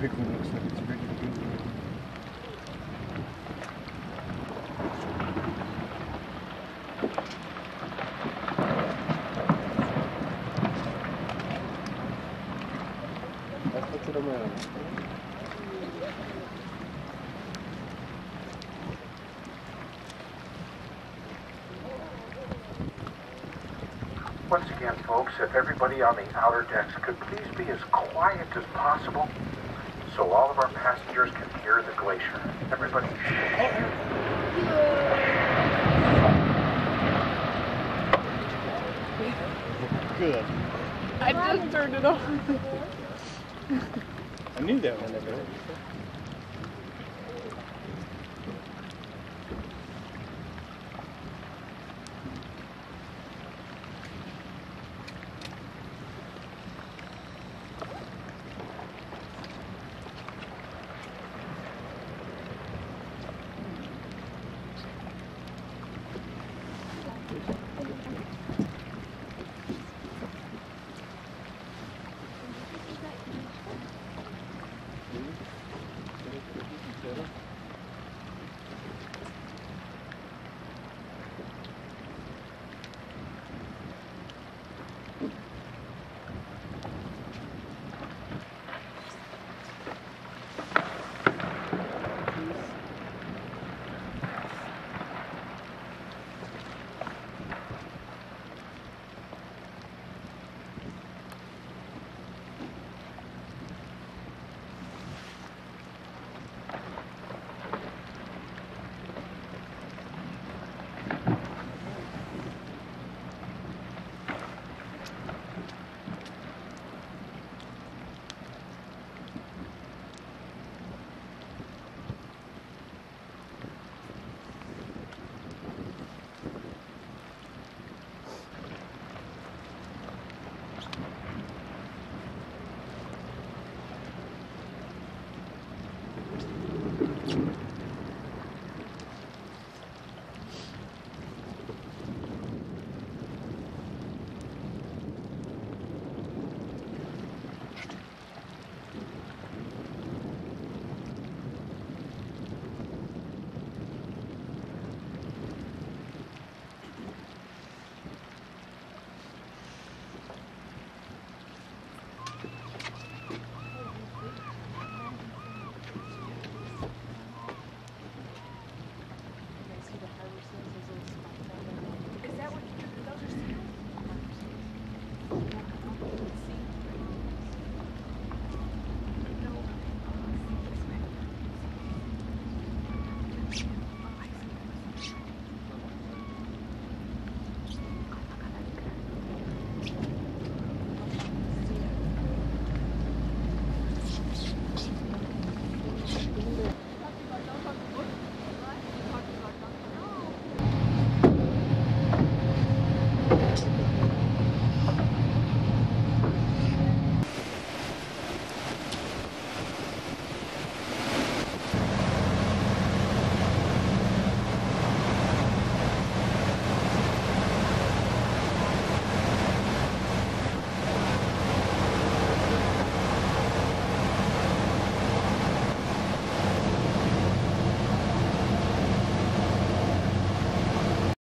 pickling looks like it's ready to go. Once again, folks, if everybody on the outer decks could please be as quiet as possible so all of our passengers can hear the glacier. Everybody, shh. Good. I just turned it off. I knew that one.